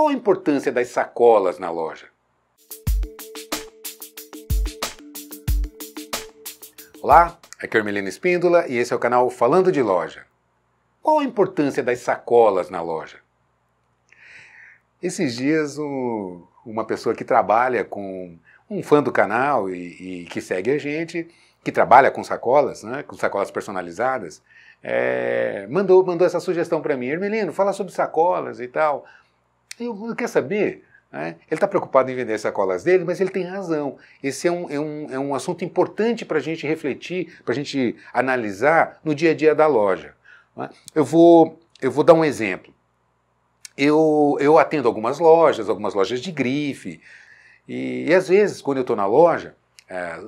Qual a importância das sacolas na loja? Olá, aqui é Ermelino Espíndola e esse é o canal Falando de Loja. Qual a importância das sacolas na loja? Esses dias uma pessoa que trabalha com um fã do canal e que segue a gente, que trabalha com sacolas, né, com sacolas personalizadas, mandou essa sugestão para mim. Ermelino, fala sobre sacolas e tal. Eu quero saber, né? Ele está preocupado em vender as sacolas dele, mas ele tem razão. Esse é um assunto importante para a gente refletir, para a gente analisar no dia a dia da loja. Eu vou dar um exemplo. Eu atendo algumas lojas de grife, e às vezes, quando eu estou na loja,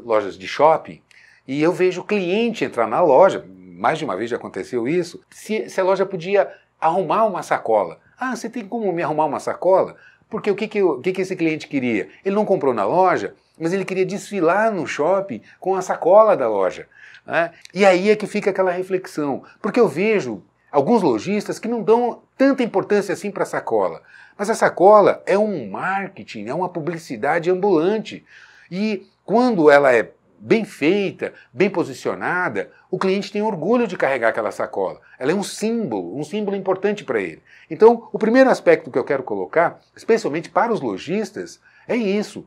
lojas de shopping, e eu vejo o cliente entrar na loja, mais de uma vez já aconteceu isso, se a loja podia arrumar uma sacola. Ah, você tem como me arrumar uma sacola? Porque o que esse cliente queria? Ele não comprou na loja, mas ele queria desfilar no shopping com a sacola da loja, né? E aí é que fica aquela reflexão. Porque eu vejo alguns lojistas que não dão tanta importância assim para a sacola. Mas a sacola é um marketing, é uma publicidade ambulante. E quando ela é bem feita, bem posicionada, o cliente tem orgulho de carregar aquela sacola. Ela é um símbolo importante para ele. Então, o primeiro aspecto que eu quero colocar, especialmente para os lojistas, é isso.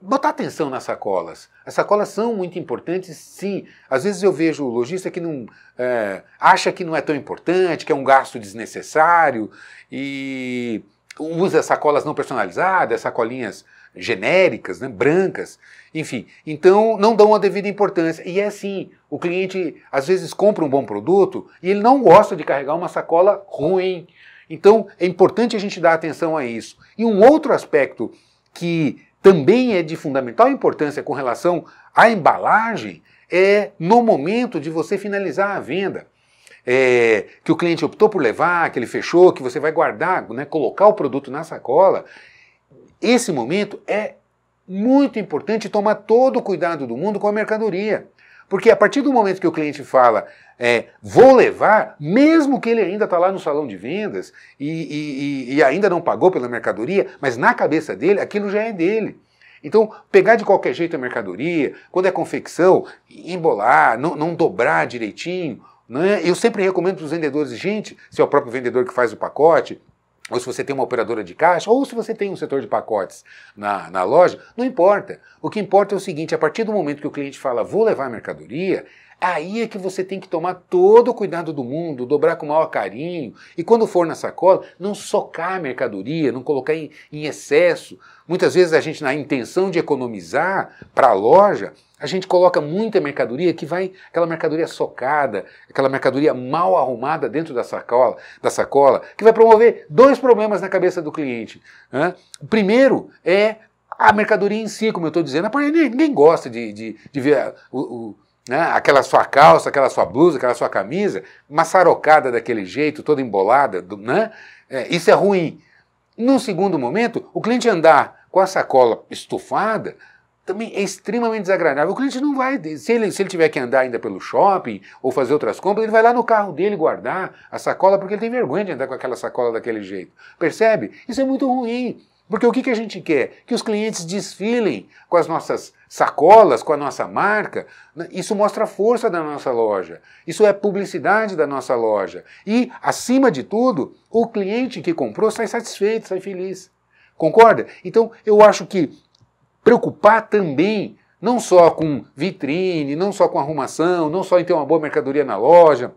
Botar atenção nas sacolas. As sacolas são muito importantes, sim. Às vezes eu vejo o lojista que não acha que não é tão importante, que é um gasto desnecessário, e usa sacolas não personalizadas, sacolinhas genéricas, né, brancas, enfim. Então, não dão a devida importância. E é assim, o cliente às vezes compra um bom produto e ele não gosta de carregar uma sacola ruim. Então, é importante a gente dar atenção a isso. E um outro aspecto que também é de fundamental importância com relação à embalagem é no momento de você finalizar a venda. Que o cliente optou por levar, que ele fechou, que você vai guardar, né, colocar o produto na sacola. Esse momento é muito importante tomar todo o cuidado do mundo com a mercadoria. Porque a partir do momento que o cliente fala, vou levar, mesmo que ele ainda está lá no salão de vendas e ainda não pagou pela mercadoria, mas na cabeça dele, aquilo já é dele. Então, pegar de qualquer jeito a mercadoria, quando é confecção, embolar, não dobrar direitinho, né? Eu sempre recomendo para os vendedores, gente, se é o próprio vendedor que faz o pacote, ou se você tem uma operadora de caixa, ou se você tem um setor de pacotes na loja, não importa. O que importa é o seguinte, a partir do momento que o cliente fala, vou levar a mercadoria, aí é que você tem que tomar todo o cuidado do mundo, dobrar com o maior carinho, e quando for na sacola, não socar a mercadoria, não colocar em excesso. Muitas vezes a gente, na intenção de economizar para a loja, a gente coloca muita mercadoria que vai, aquela mercadoria socada, aquela mercadoria mal arrumada dentro da sacola, que vai promover dois problemas na cabeça do cliente, né? O primeiro é a mercadoria em si, como eu estou dizendo. Ninguém gosta de ver aquela sua calça, aquela sua blusa, aquela sua camisa maçarocada daquele jeito, toda embolada, né? Isso é ruim. No segundo momento, o cliente andar com a sacola estufada também é extremamente desagradável. O cliente não vai, se ele tiver que andar ainda pelo shopping ou fazer outras compras, ele vai lá no carro dele guardar a sacola porque ele tem vergonha de andar com aquela sacola daquele jeito. Percebe? Isso é muito ruim. Porque o que a gente quer? Que os clientes desfilem com as nossas sacolas, com a nossa marca. Isso mostra a força da nossa loja. Isso é publicidade da nossa loja. E, acima de tudo, o cliente que comprou sai satisfeito, sai feliz. Concorda? Então, eu acho que preocupar também, não só com vitrine, não só com arrumação, não só em ter uma boa mercadoria na loja,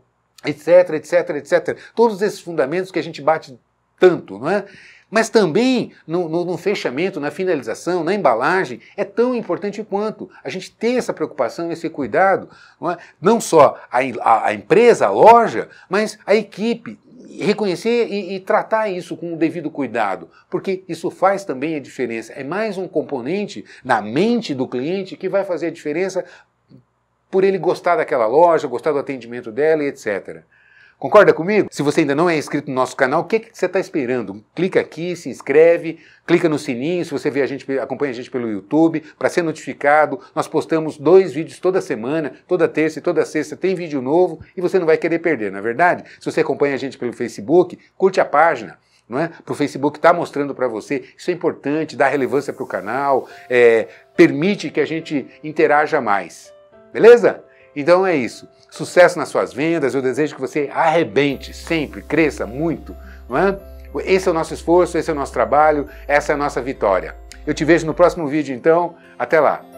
etc, etc, etc. Todos esses fundamentos que a gente bate tanto, não é? Mas também no fechamento, na finalização, na embalagem, é tão importante quanto a gente ter essa preocupação, esse cuidado, não é? Não só a empresa, a loja, mas a equipe. Reconhecer e tratar isso com o devido cuidado, porque isso faz também a diferença. É mais um componente na mente do cliente que vai fazer a diferença por ele gostar daquela loja, gostar do atendimento dela e etc. Concorda comigo? Se você ainda não é inscrito no nosso canal, o que você está esperando? Clica aqui, se inscreve, clica no sininho se você acompanha a gente pelo YouTube, para ser notificado. Nós postamos 2 vídeos toda semana, toda terça e toda sexta tem vídeo novo e você não vai querer perder, não é verdade? Se você acompanha a gente pelo Facebook, curte a página. não é? Para o Facebook estar mostrando para você, isso é importante, dá relevância para o canal, permite que a gente interaja mais, beleza? Então é isso, sucesso nas suas vendas, eu desejo que você arrebente sempre, cresça muito, não é? Esse é o nosso esforço, esse é o nosso trabalho, essa é a nossa vitória. Eu te vejo no próximo vídeo então, até lá!